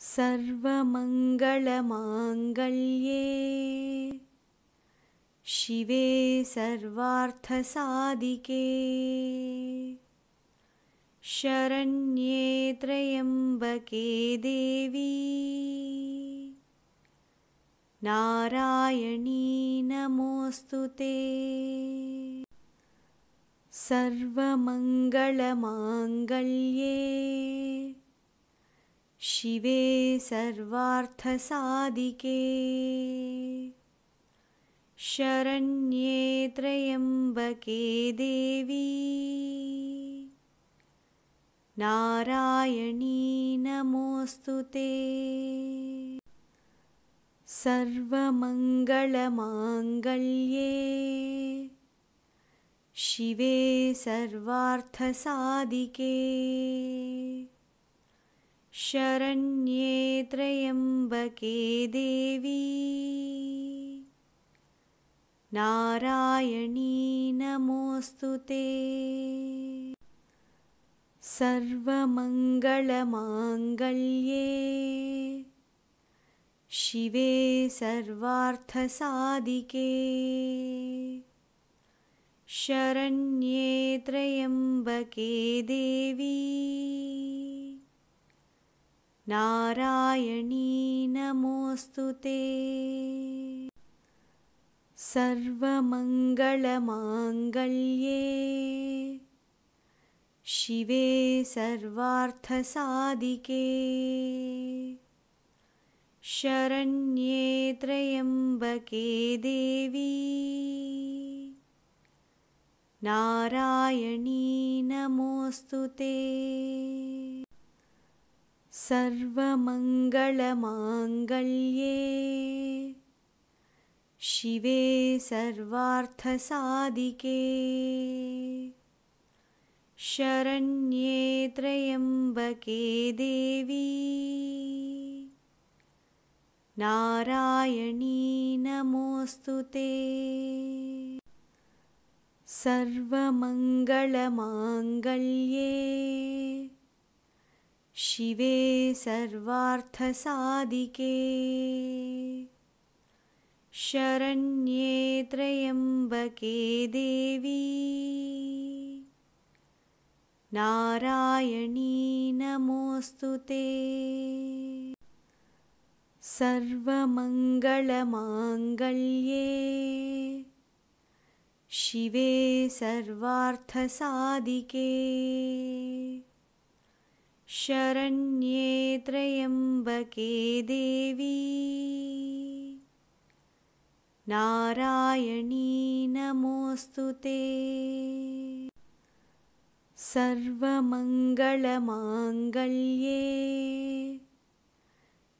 Sarvamangalamaangalye Shive sarvarthasadike Sharanye Trayambake Devi Narayani namostute Sarvamangalamaangalye Shive sarvarthasadike Sharanye Trayambake Devi Narayani namostute Sarvamangalamaangalye Shive sarvarthasadike Sharanye Trayambake Devi Narayani namostute Sarvamangalamaangalye Shive sarvarthasadike Sharanye Trayambake Devi Narayani namostute Sarvamangalamaangalye Shive sarvarthasadike Sharanye Trayambake Devi Narayani namostute Sarvamangalamaangalye Shive sarvarthasadike Sharanye Trayambake Devi Narayani namostute Sarvamangalamaangalye Shive sarvarthasadike Sharanye Trayambake Devi Narayani namostute Sarvamangalamaangalye Shive sarvarthasadike Sharanye Trayambake Devi Narayani namostute Sarvamangalamaangalye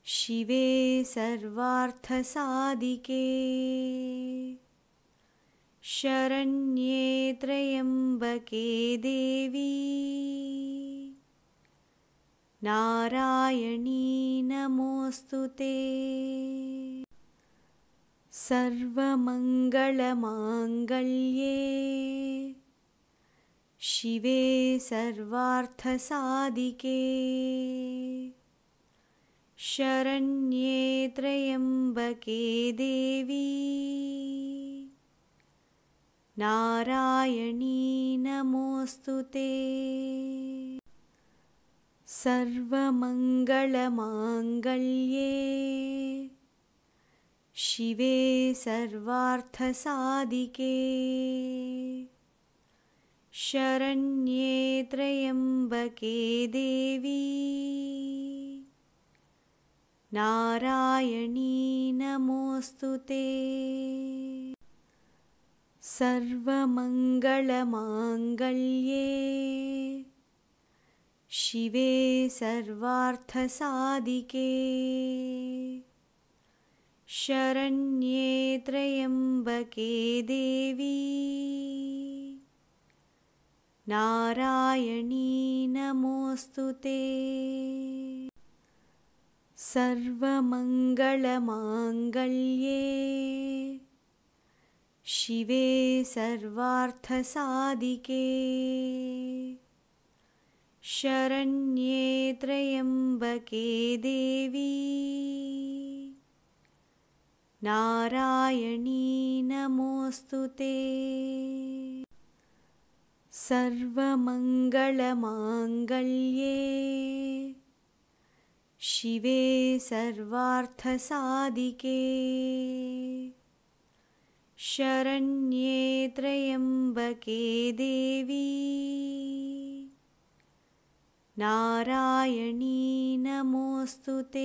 Shive sarvarthasadike Sharanye Trayambake Devi Narayani namostute Sarvamangalamaangalye Shive sarvarthasadike Sharanye Trayambake Devi Narayani namostute Sarvamangalamaangalye Shive sarvarthasadike Sharanye Trayambake Devi Narayani namostute Sarvamangalamaangalye Shive sarvarthasadike Sharanye Trayambake Devi Narayani namostute Sarvamangalamaangalye Shive sarvarthasadike शरण्ये त्र्यम्बके देवी नारायणी नमोस्तुते सर्वमङ्गलमाङ्गल्ये शिवे सर्वार्थसाधिके शरण्ये त्र्यम्बके देवी नारायणी नमोस्तुते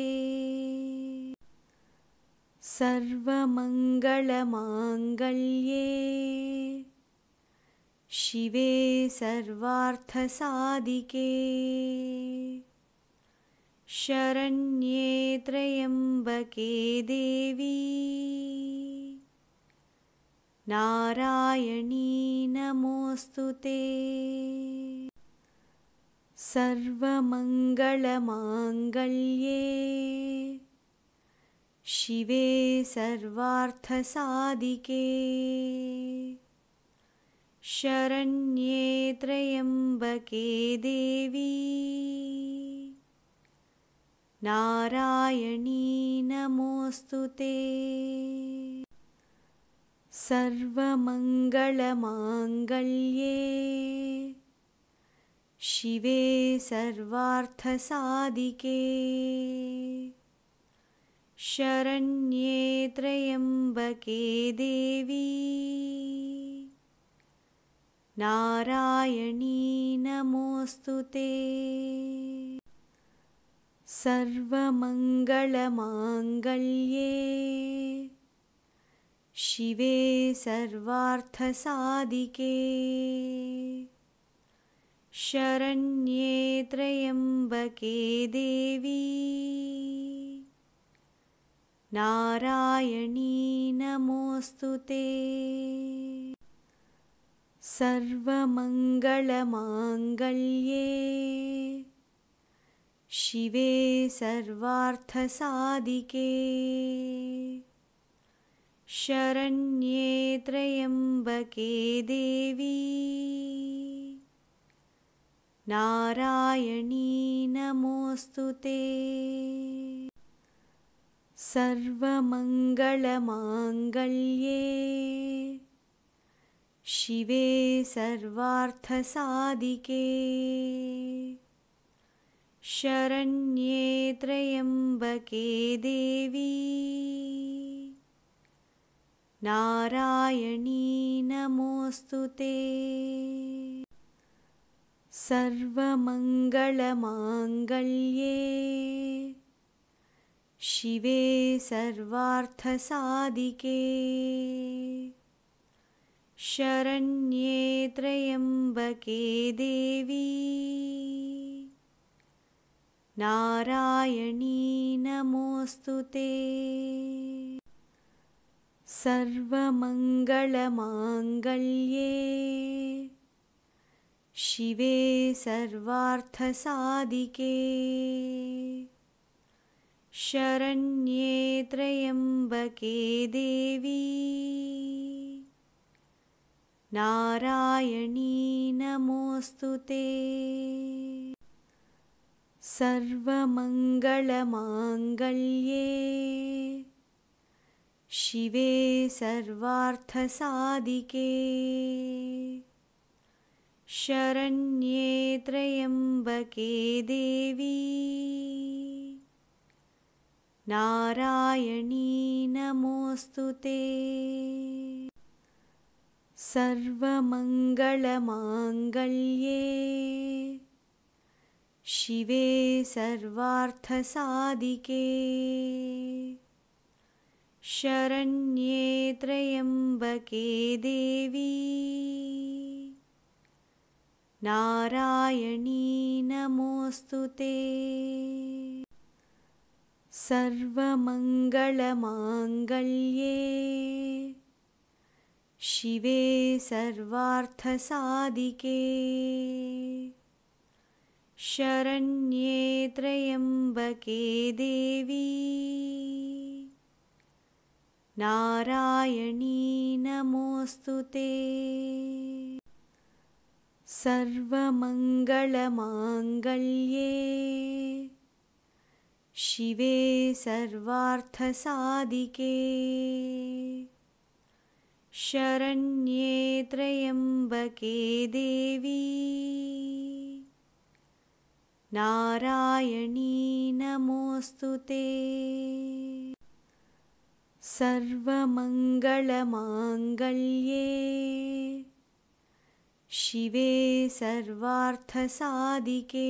सर्वमङ्गलमाङ्गल्ये शिवे सर्वार्थसाधिके शरण्ये त्र्यम्बके देवी नारायणी नमोस्तुते सर्वमङ्गलमाङ्गल्ये शिवे सर्वार्थसाधिके शरण्ये त्र्यम्बके देवी नारायणी नमोस्तुते सर्वमङ्गलमाङ्गल्ये शिवे सर्वार्थसाधिके शरण्ये त्र्यम्बके देवी नारायणी नमोस्तुते सर्वमङ्गलमाङ्गल्ये शिवे सर्वार्थसाधिके शरण्ये त्र्यम्बके देवी नारायणी नमोस्तुते सर्वमङ्गलमाङ्गल्ये शिवे सर्वार्थसाधिके शरण्ये त्र्यम्बके देवी नारायणी नमोस्तुते सर्वमङ्गलमाङ्गल्ये शिवे सर्वार्थसाधिके शरण्ये त्र्यम्बके देवी नारायणी नमोस्तुते सर्वमङ्गलमाङ्गल्ये शिवे सर्वार्थसाधिके शरण्ये त्र्यम्बके देवी नारायणी नमोस्तुते सर्वमङ्गलमाङ्गल्ये शिवे सर्वार्थसाधिके शरण्ये त्र्यम्बके देवी नारायणी नमोस्तुते सर्वमङ्गलमाङ्गल्ये शिवे सर्वार्थसाधिके शरण्ये त्र्यम्बके देवी नारायणी नमोस्तुते सर्वमङ्गलमाङ्गल्ये शिवे सर्वार्थसाधिके शरण्ये त्र्यम्बके देवी नारायणी नमोस्तुते सर्वमङ्गलमाङ्गल्ये शिवे सर्वार्थसाधिके शरण्ये त्र्यम्बके देवी नारायणी नमोस्तुते Sarvamangalamaangalye Shive Sarvarthasadike Sharanye Trayambake Devi Narayani Namostute Sarvamangalamaangalye Shive Sarvarthasadike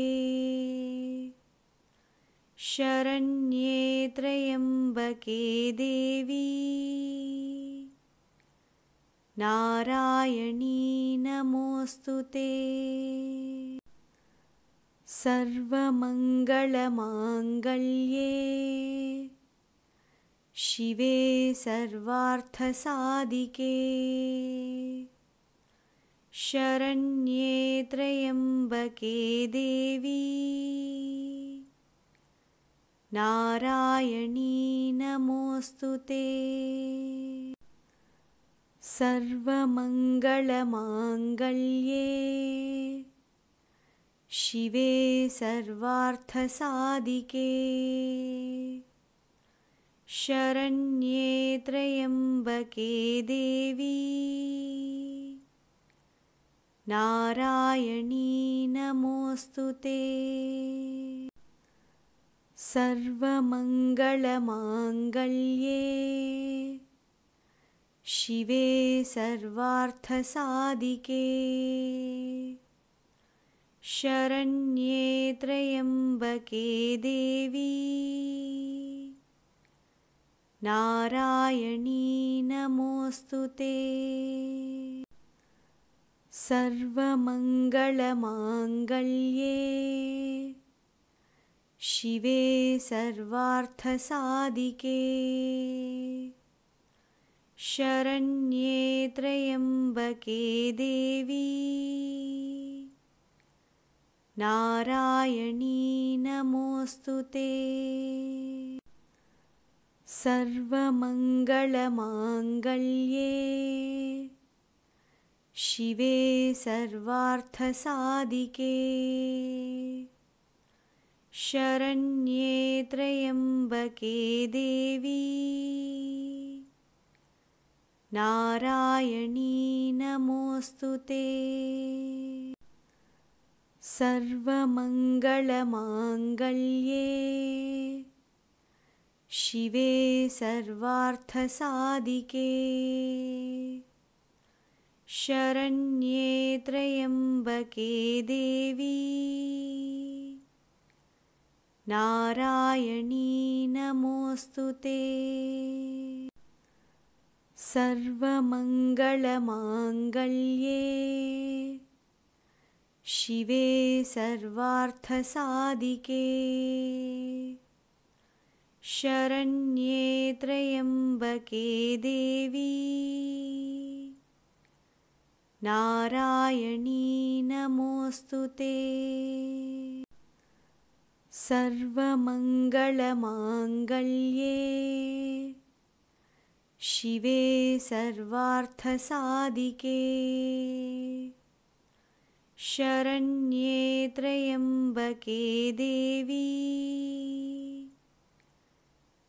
Sharanye Trayambake Devi Narayani Namostute Sarvamangalamaangalye Shive Sarvarthasadike Sharanye Trayambake Devi Narayani Namostute Sarvamangalamaangalye Shive Sarvarthasadike Sharanye Trayambake Devi Narayani Namostute Sarvamangalamaangalye Shive Sarvarthasadike Sharanye Trayambake Devi Narayani Namostute Sarvamangalamaangalye Shive Sarvarthasadike Sharanye Trayambake Devi Narayani Namostute Sarvamangalamaangalye Shive Sarvarthasadike Sharanye Trayambake Devi Narayani Namostute Sarvamangalamaangalye Shive Sarvarthasadike Sharanye Trayambake Devi Narayani Namostute Sarvamangalamaangalye Shive Sarvarthasadike Sharanye Trayambake Devi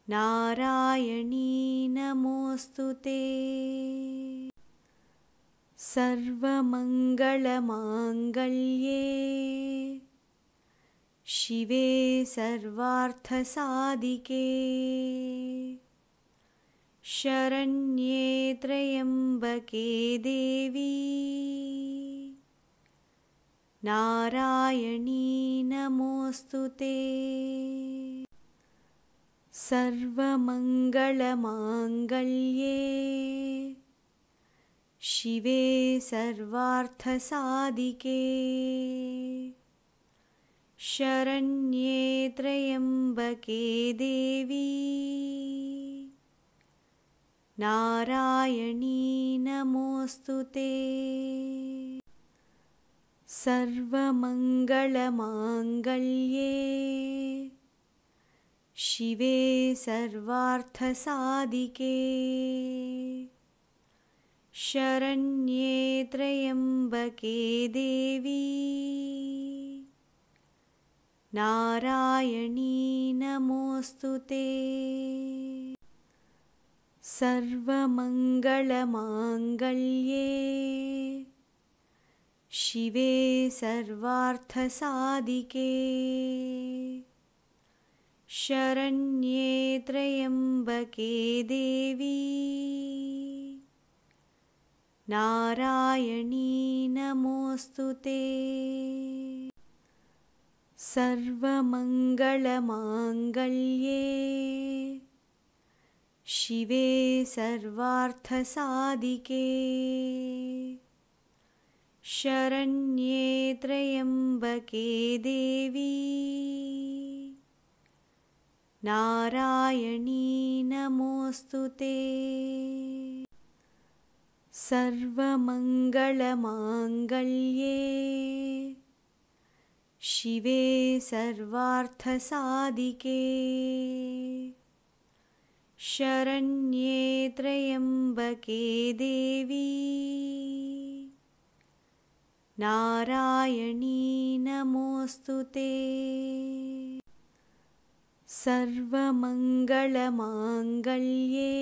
Narayani Namostute Sarvamangalamaangalye Shive Sarvarthasadike Sharanye Trayambake Devi Narayani Namostute Sarvamangalamaangalye Shive Sarvarthasadike Sharanye Trayambake Devi Narayani Namostute Sarvamangalamaangalye Shive Sarvarthasadike Sharanye Trayambake Devi Narayani Namostute Sarvamangalamaangalye Shive Sarvarthasadike Sharanye Trayambake Devi Narayani Namostute Sarva Mangala Mangalye Shive Sarvartha Sadike Sharanye Trayambake Devi Narayani Namostute Sarva Mangala Mangalye Shive Sarvartha Sadike Sharanye Trayambake Devi Narayani Namostute Sarva Mangala Mangalye Shive Sarvartha Sadike Sharanye Trayambake Devi Narayani Namostute Sarva Mangala Mangalye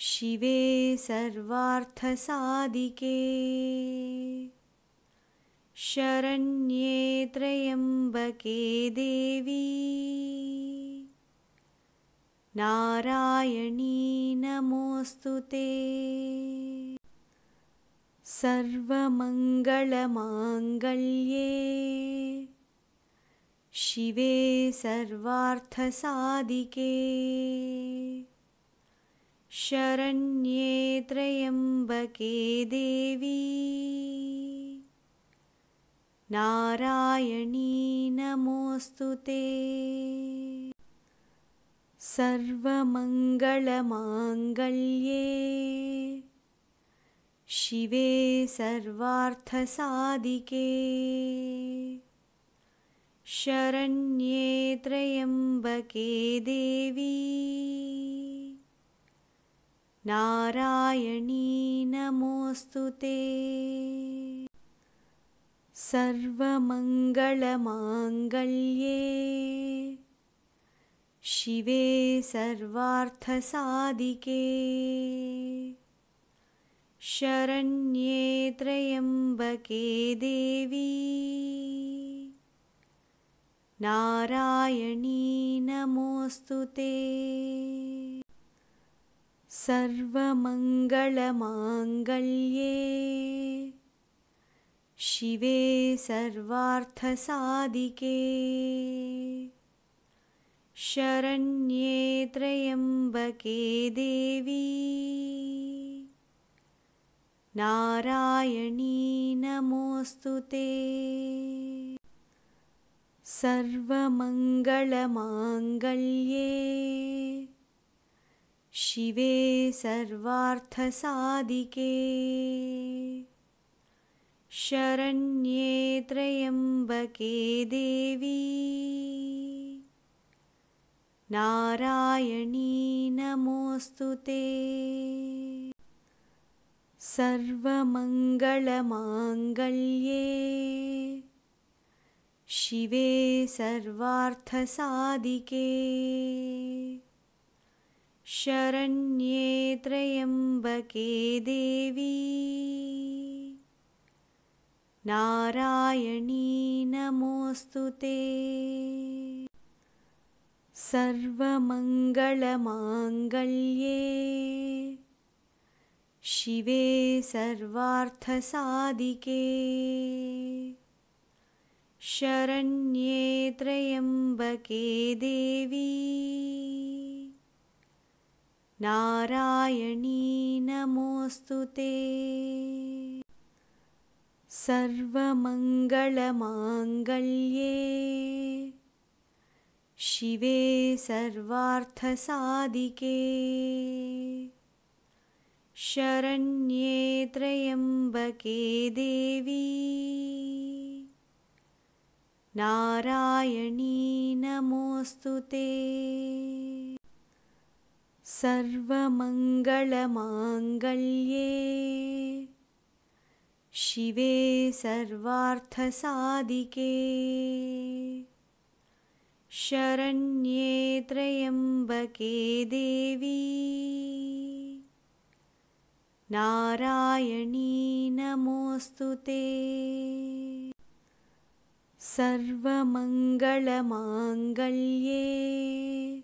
Shive Sarvartha Sadike Sharanye Trayambake Devi Narayani Namostute Sarva Mangala Mangalye Shive Sarvartha Sadike Sharanye Trayambake Devi Narayani Namostute Sarva Mangala Mangalye Shive Sarvartha Sadike Sharanye Trayambake Devi Narayani Namostute Sarva Mangala Mangalye Shive Sarvartha Sadike Sharanye Trayambake Devi Narayani Namostute Sarva Mangala Mangalye Shive Sarvartha Sadike Sharanye Trayambake Devi Narayani Namostute Sarva Mangala Mangalye Shive Sarvartha Sadike Sharanye Trayambake Devi Narayani Namostute Sarva Mangala Mangalye Shive Sarvartha Sadike Sharanye Trayambake Devi Narayani Namostute Sarva Mangala Mangalye Shive Sarvartha Sadike Sharanye Trayambake Devi Narayani Namostute Sarva Mangala Mangalye Shive Sarvartha Sadike Sharanye Trayambake Devi Narayani Namostute Sarvamangalmangalye Shive sarvarthasadike Sharanye Trayambake Devi Narayani Namostute Sarvamangalmangalye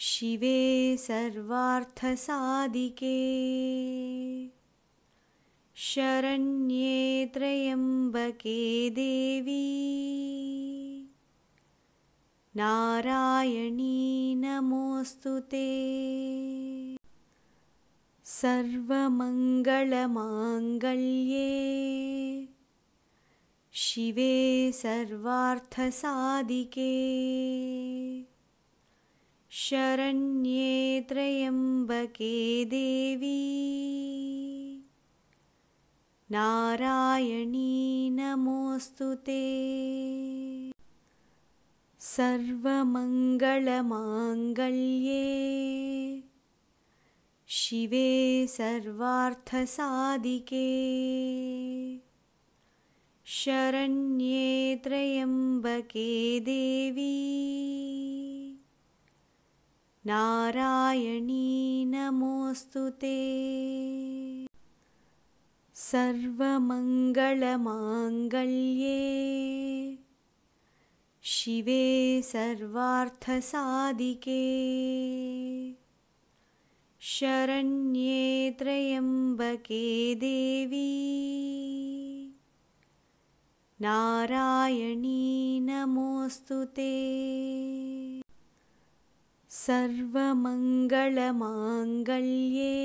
Shive sarvarthasadike Sharanye Trayambake Devi Narayani Namostute Sarvamangalmangalye Shive sarvarthasadike Sharanye Trayambake Devi Narayani Namostute Sarvamangalmangalye Shive sarvarthasadike Sharanye Trayambake Devi Narayani Namostute Sarvamangalmangalye Shive sarvarthasadike Sharanye Trayambake Devi Narayani Namostute Sarvamangalmangalye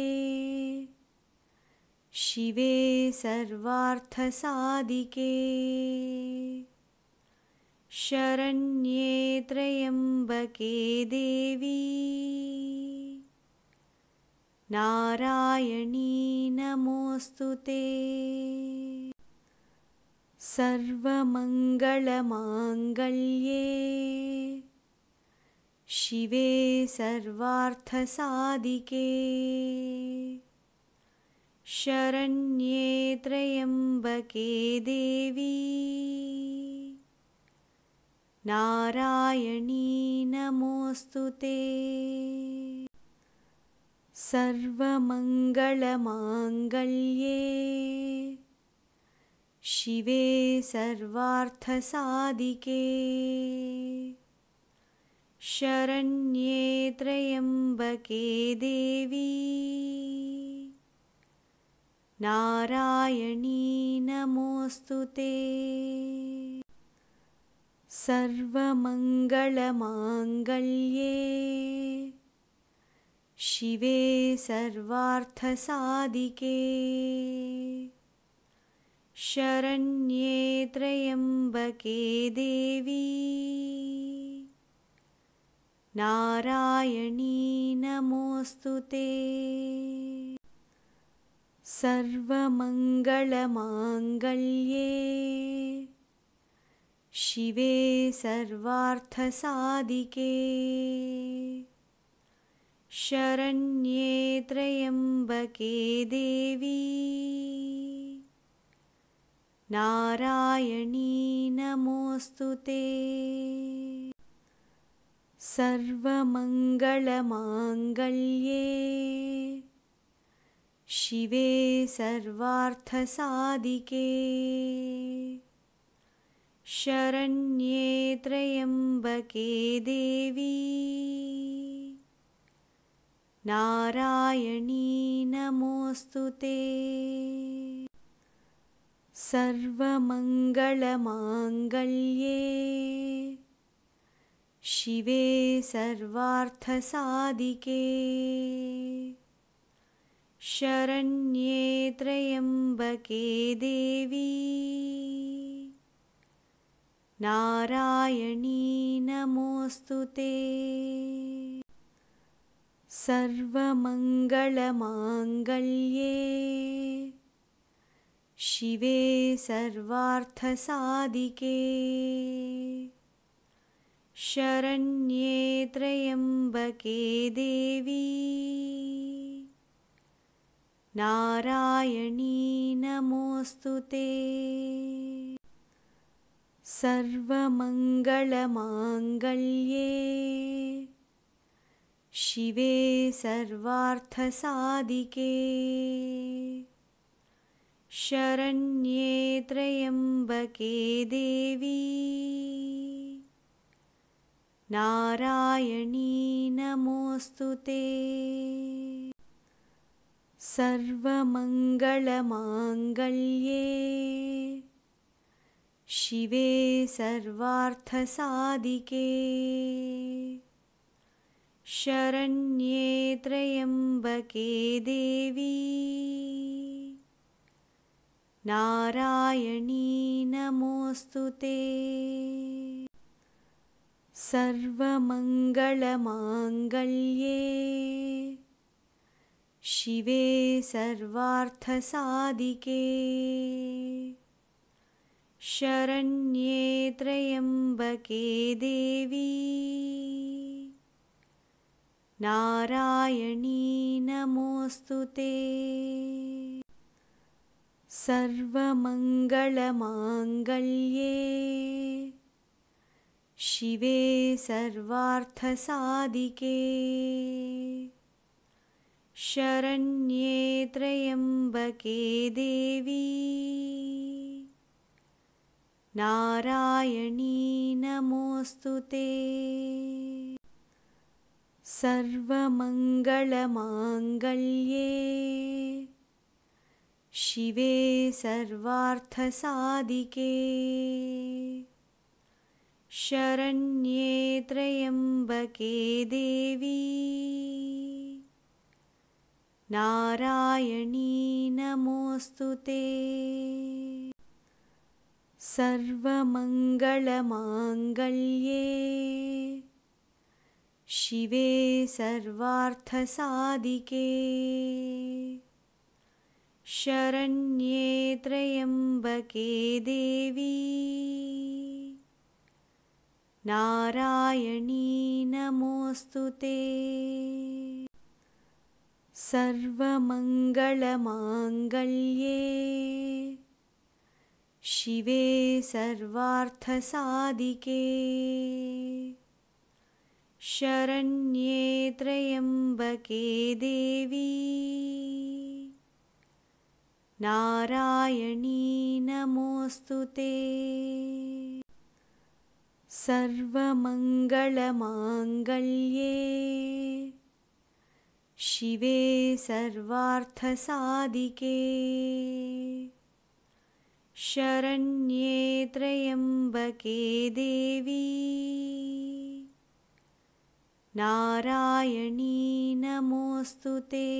Shive sarvarthasadike Sharanye Trayambake Devi Narayani Namostute Sarvamangalmangalye Shive sarvarthasadike Sharanye Trayambake Devi Narayani Namostute Sarvamangalmangalye Shive sarvarthasadike Sharanye Trayambake Devi Narayani Namostute Sarvamangalmangalye Shive sarvarthasadike Sharanye Trayambake Devi Narayani Namostute Sarvamangalmangalye Shive sarvarthasadike Sharanye Trayambake Devi Narayani Namostute Sarvamangalmangalye Shive sarvarthasadike Sharanye Trayambake Devi Narayani Namostute Sarvamangalmangalye Shive sarvarthasadike Sharanye Trayambake Devi Narayani Namostute Sarvamangalmangalye Shive sarvarthasadike Sharanye Trayambake त्र्यंबके देवी नारायणी नमोस्तुते। सर्वमंगलमांगल्ये शिवे सर्वार्थसाधिके शरण्ये त्र्यंबके देवी नारायणी नमोस्तुते। सर्वमंगलमांगल्ये शिवे सर्वार्थसाधिके शरण्ये त्र्यंबके देवी नारायणी नमोस्तुते। सर्वमंगलमांगल्ये शिवे सर्वार्थसाधिके शरण्ये त्र्यंबके देवी नारायणी नमोस्तुते। सर्वमंगलमांगल्ये शिवे सर्वार्थसाधिके शरण्ये त्र्यंबके देवी नारायणी नमोस्तुते। सर्वमंगलमांगल्ये शिवे सर्वार्थसाधिके शरण्ये त्र्यंबके देवी नारायणी नमोस्तुते। सर्वमंगलमांगल्ये शिवे सर्वार्थसाधिके शरण्ये त्र्यंबके देवी नारायणी नमोस्तुते। सर्वमंगलमांगल्ये शिवे सर्वार्थसाधिके शरण्ये त्र्यंबके देवी नारायणी नमोस्तुते। सर्वमंगलमांगल्ये शिवे सर्वार्थसाधिके शरण्ये त्र्यंबके देवी नारायणी नमोस्तुते।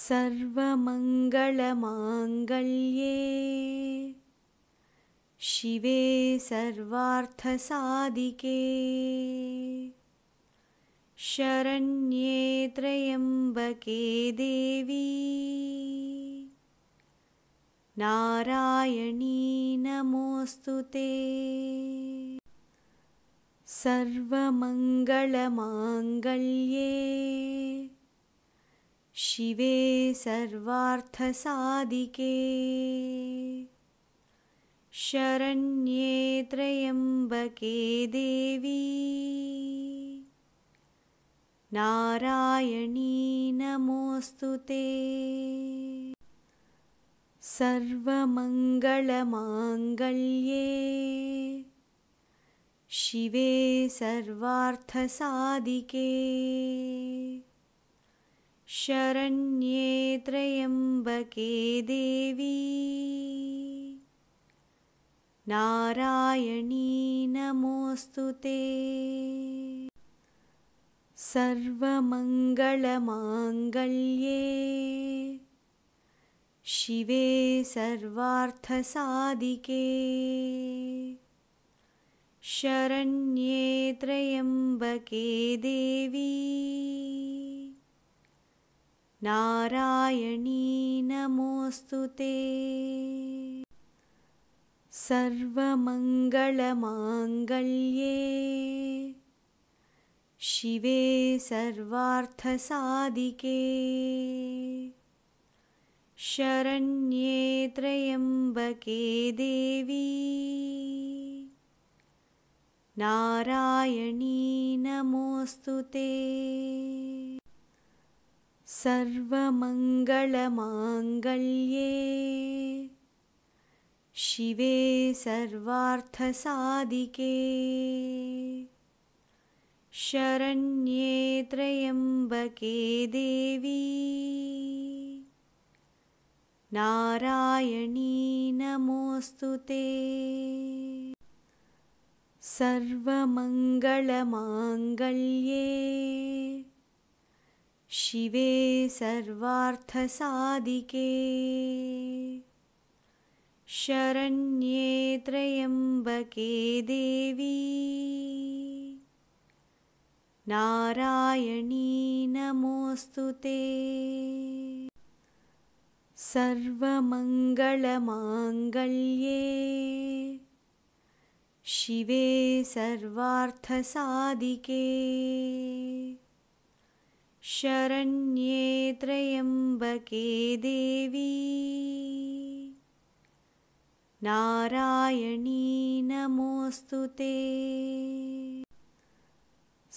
सर्वमंगलमांगल्ये शिवे सर्वार्थसाधिके शरण्ये त्र्यंबके देवी नारायणी नमोस्तुते। सर्वमंगलमांगल्ये शिवे सर्वार्थसाधिके शरण्ये त्र्यंबके देवी नारायणी नमोस्तुते। सर्वमंगलमांगल्ये शिवे सर्वार्थसाधिके शरण्ये त्र्यंबके देवी नारायणी नमोस्तुते। सर्वमंगलमांगल्ये शिवे सर्वार्थसाधिके शरण्ये त्र्यंबके देवी नारायणी नमोस्तुते। सर्वमंगलमांगल्ये शिवे सर्वार्थसाधिके शरण्ये त्र्यम्बके देवी नारायणी नमोस्तुते सर्वमङ्गलमाङ्गल्ये शिवे सर्वार्थसाधिके शरण्ये त्र्यम्बके देवी नारायणी नमोस्तुते सर्वमङ्गलमाङ्गल्ये शिवे सर्वार्थसाधिके शरण्ये त्र्यम्बके देवी नारायणी नमोस्तुते सर्वमङ्गलमाङ्गल्ये शिवे सर्वार्थसाधिके शरण्ये त्र्यम्बके देवी नारायणी नमोस्तुते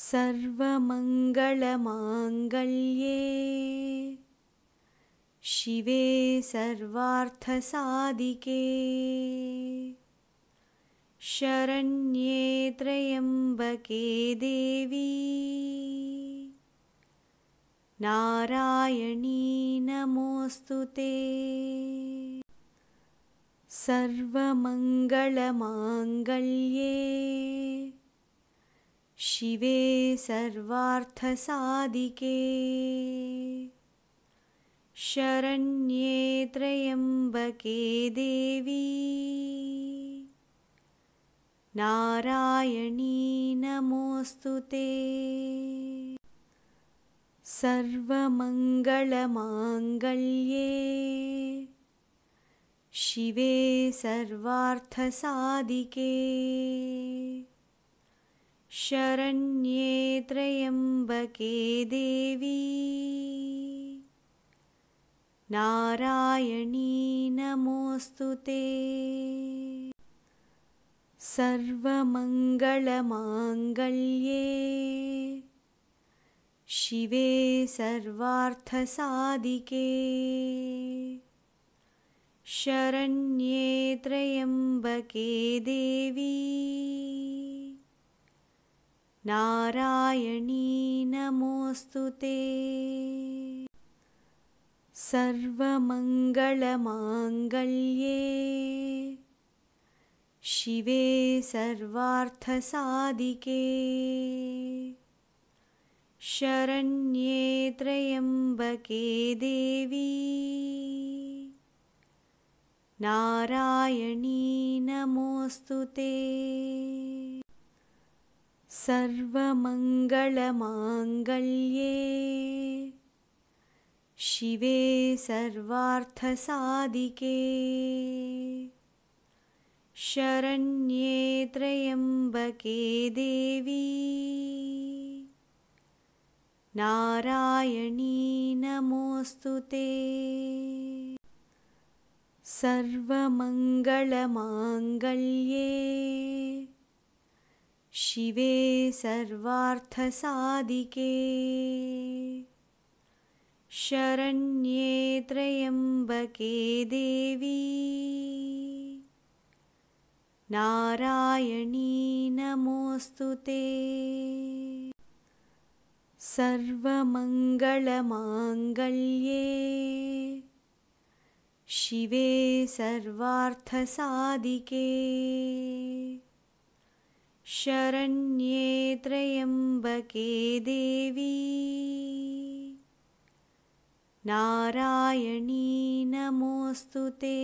सर्वमङ्गलमाङ्गल्ये शिवे सर्वार्थसाधिके शरण्ये त्र्यम्बके देवी नारायणी नमोस्तुते सर्वमङ्गलमाङ्गल्ये शिवे सर्वार्थसाधिके शरण्ये त्र्यम्बके देवी नारायणी नमोस्तुते सर्वमङ्गलमाङ्गल्ये शिवे सर्वार्थसाधिके शरण्ये त्र्यम्बके देवी नारायणी नमोस्तुते सर्वमङ्गलमाङ्गल्ये शिवे सर्वार्थसाधिके शरण्ये त्र्यम्बके देवी नारायणी नमोस्तुते सर्वमङ्गलमाङ्गल्ये शिवे सर्वार्थसाधिके शरण्ये त्र्यम्बके देवी नारायणी नमोस्तुते सर्वमङ्गलमाङ्गल्ये शिवे सर्वार्थसाधिके शरण्ये त्र्यम्बके देवी नारायणी नमोस्तुते सर्वमङ्गलमाङ्गल्ये शिवे सर्वार्थसाधिके शरण्ये त्र्यम्बके देवी नारायणी नमोस्तुते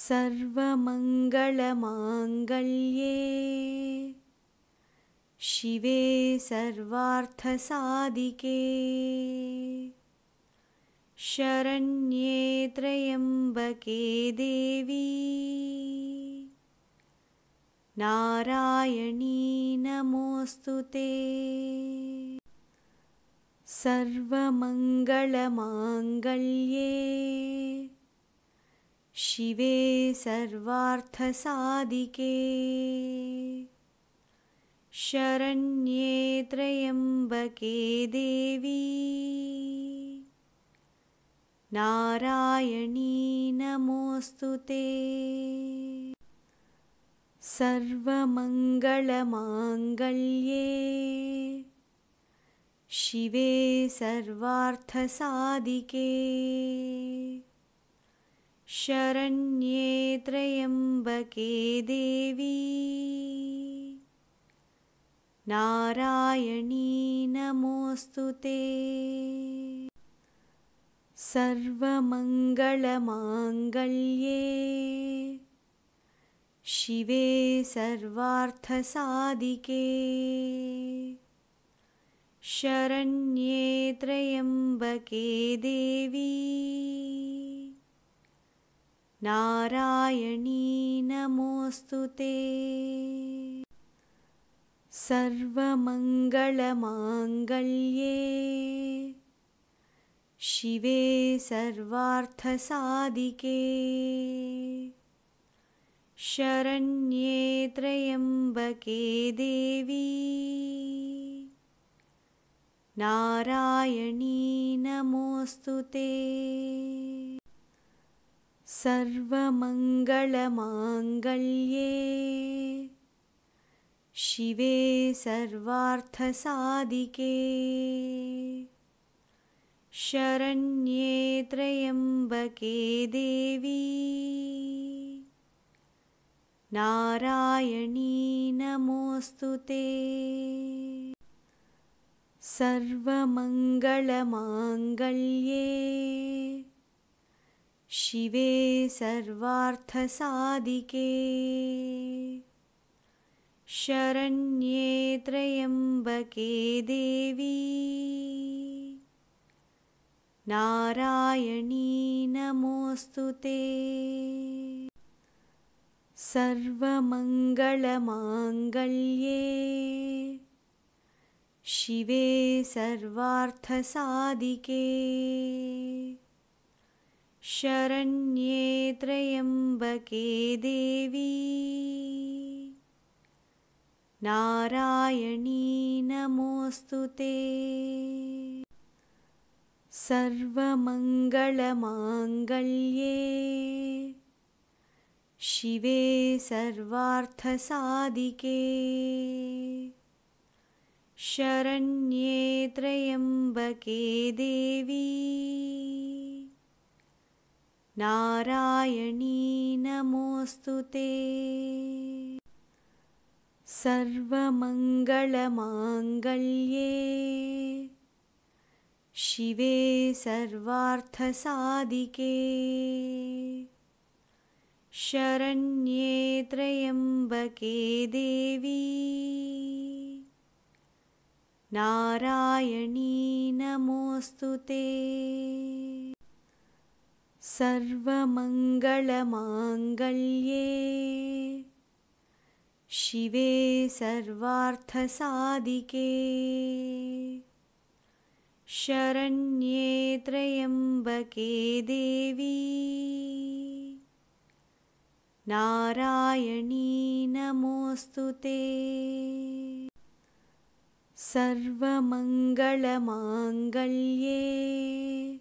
सर्वमङ्गलमाङ्गल्ये शिवे सर्वार्थसाधिके शरण्ये त्र्यम्बके देवी नारायणी नमोस्तुते सर्वमङ्गलमाङ्गल्ये शिवे सर्वार्थसाधिके शरण्ये त्र्यम्बके देवी Narayani namostute. Sarva mangala mangalye. Shive sarvartha sadike. Sharanye Trayambake Devi Narayani namostute Sarva mangala mangalye Shive sarvartha sadike Sharanye Trayambake Devi Narayani namostute Sarva mangala mangalye Shive sarvartha sadike Sharanye Trayambake Devi Narayani namostute Sarva mangala mangalye Shive sarvartha sadike Sharanye Trayambake Devi Narayani namostute Sarva mangala mangalye Shive sarvartha sadike Sharanye Trayambake Devi Narayani namostute Sarva mangala mangalye Shive sarvartha sadike Sharanye Trayambake Devi Narayani namostute Sarva mangala mangalye Shive sarvartha sadike Sharanye Trayambake Devi Narayani namostute Sarva mangala mangalye Shive sarvartha sadike Sharanye Trayambake Devi Narayani namostute Sarva mangala mangalye Shive sarvartha sadike Sharanye Trayambake Devi Narayani namostute Sarva mangala mangalye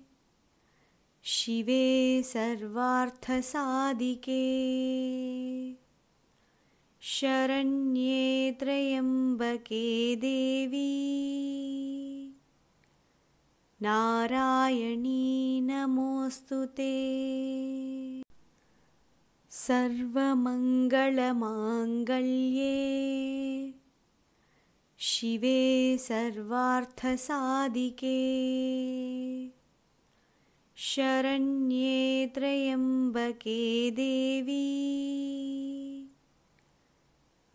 Shive sarvartha sadike Sharanye Trayambake Devi Narayani namostute Sarva mangala mangalye Shive sarvartha sadike Sharanye Trayambake Devi Narayani namostute Sarva mangala mangalye Shive sarvartha sadike Sharanye Trayambake Devi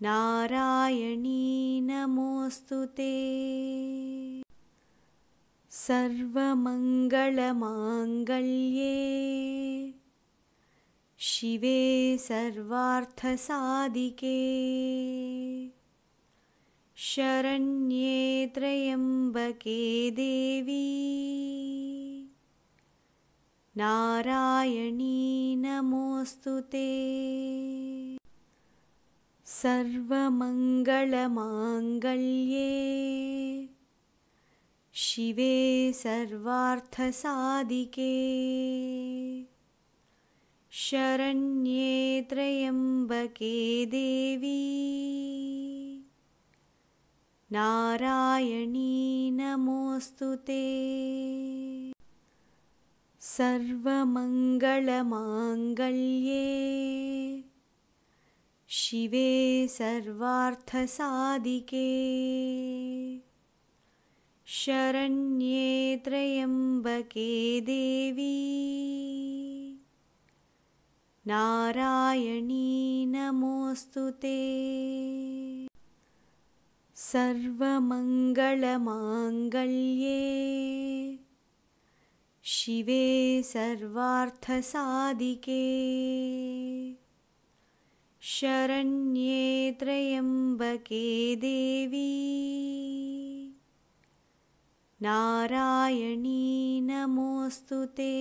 Narayani namostute Sarva mangala mangalye शिवे सर्वार्थसाधिके शरण्ये त्र्यम्बके देवी नारायणी नमोस्तुते। सर्वमङ्गलमाङ्गल्ये शिवे सर्वार्थसाधिके शरण्ये त्र्यम्बके देवी नारायणी नमोस्तुते। सर्वमङ्गलमाङ्गल्ये शिवे सर्वार्थसाधिके शरण्ये त्र्यम्बके देवी नारायणी नमोस्तुते। सर्वमङ्गलमाङ्गल्ये शिवे सर्वार्थसाधिके शरण्ये त्र्यम्बके देवी नारायणी नमोस्तुते।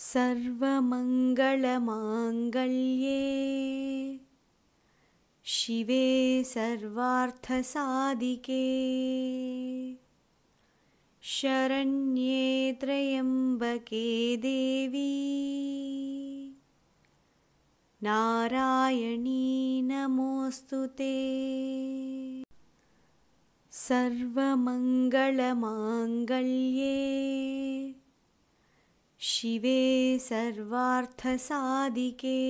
सर्वमङ्गलमाङ्गल्ये शिवे सर्वार्थसाधिके शरण्ये त्र्यम्बके देवी नारायणी नमोस्तुते। सर्वमङ्गलमाङ्गल्ये शिवे सर्वार्थसाधिके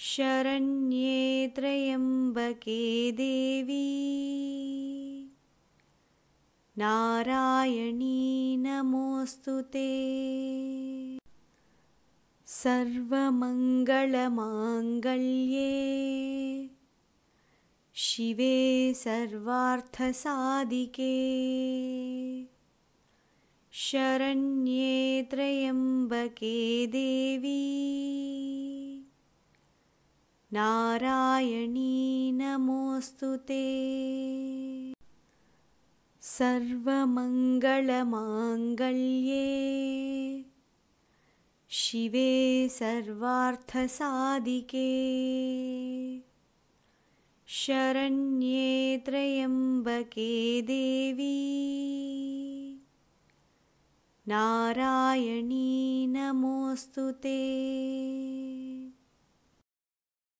शरण्ये त्र्यम्बके देवी नारायणी नमोस्तुते। सर्वमङ्गलमाङ्गल्ये शिवे सर्वार्थसाधिके शरण्ये त्र्यम्बके देवी नारायणी नमोस्तुते। सर्वमङ्गलमाङ्गल्ये शिवे सर्वार्थसाधिके शरण्ये त्र्यम्बके देवी नारायणी नमोस्तुते।